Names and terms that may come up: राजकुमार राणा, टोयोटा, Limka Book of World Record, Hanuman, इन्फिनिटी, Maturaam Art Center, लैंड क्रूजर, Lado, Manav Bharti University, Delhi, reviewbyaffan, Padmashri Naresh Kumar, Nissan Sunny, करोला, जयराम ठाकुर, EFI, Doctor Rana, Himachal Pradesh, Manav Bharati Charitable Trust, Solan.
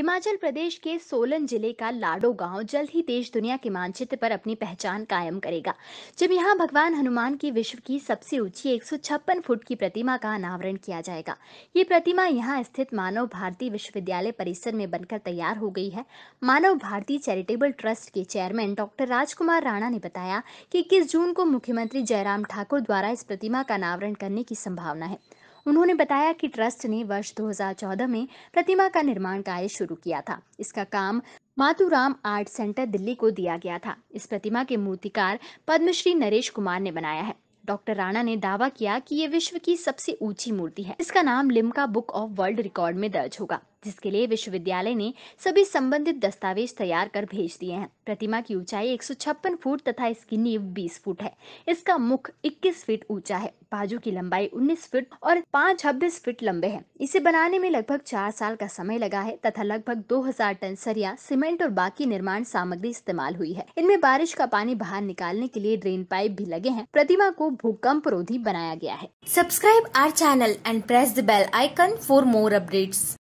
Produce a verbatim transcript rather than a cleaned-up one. हिमाचल प्रदेश के सोलन जिले का लाडो गांव जल्द ही देश दुनिया के मानचित्र पर अपनी पहचान कायम करेगा, जब यहां भगवान हनुमान की विश्व की सबसे ऊंची एक सौ छप्पन फुट की प्रतिमा का अनावरण किया जाएगा। ये प्रतिमा यहां स्थित मानव भारती विश्वविद्यालय परिसर में बनकर तैयार हो गई है। मानव भारती चैरिटेबल ट्रस्ट के चेयरमैन डॉक्टर राजकुमार राणा ने बताया कि इक्कीस जून को मुख्यमंत्री जयराम ठाकुर द्वारा इस प्रतिमा का अनावरण करने की संभावना है। उन्होंने बताया कि ट्रस्ट ने वर्ष दो हज़ार चौदह में प्रतिमा का निर्माण कार्य शुरू किया था। इसका काम मातुराम आर्ट सेंटर दिल्ली को दिया गया था। इस प्रतिमा के मूर्तिकार पद्मश्री नरेश कुमार ने बनाया है। डॉक्टर राणा ने दावा किया कि ये विश्व की सबसे ऊंची मूर्ति है। इसका नाम Limca book of world record में दर्ज होगा, जिसके लिए विश्वविद्यालय ने सभी संबंधित दस्तावेज तैयार कर भेज दिए हैं। प्रतिमा की ऊंचाई एक सौ छप्पन फुट तथा इसकी नींव बीस फुट है। इसका मुख इक्कीस फीट ऊंचा है, बाजू की लंबाई उन्नीस फीट और पाँव छब्बीस फीट लंबे हैं। इसे बनाने में लगभग चार साल का समय लगा है तथा लगभग दो हज़ार टन सरिया, सीमेंट और बाकी निर्माण सामग्री इस्तेमाल हुई है। इनमें बारिश का पानी बाहर निकालने के लिए ड्रेन पाइप भी लगे हैं। प्रतिमा को भूकंप रोधी बनाया गया है। Subscribe our channel and press the bell icon for more updates.